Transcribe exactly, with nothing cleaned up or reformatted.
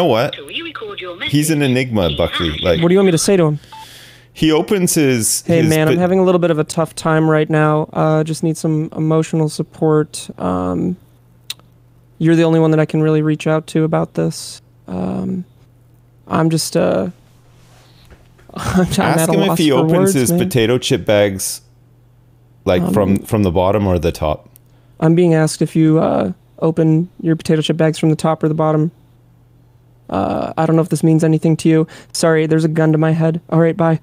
know what? He's an enigma, Buckley. Like, what do you want me to say to him? He opens his... Hey, his man, I'm having a little bit of a tough time right now. Uh, just need some emotional support. Um, you're the only one that I can really reach out to about this. Um, I'm just... Uh, I'm Ask him if he opens words, his man. potato chip bags, like, um, from, from the bottom or the top. I'm being asked if you uh, open your potato chip bags from the top or the bottom. Uh, I don't know if this means anything to you. Sorry, there's a gun to my head. All right, bye.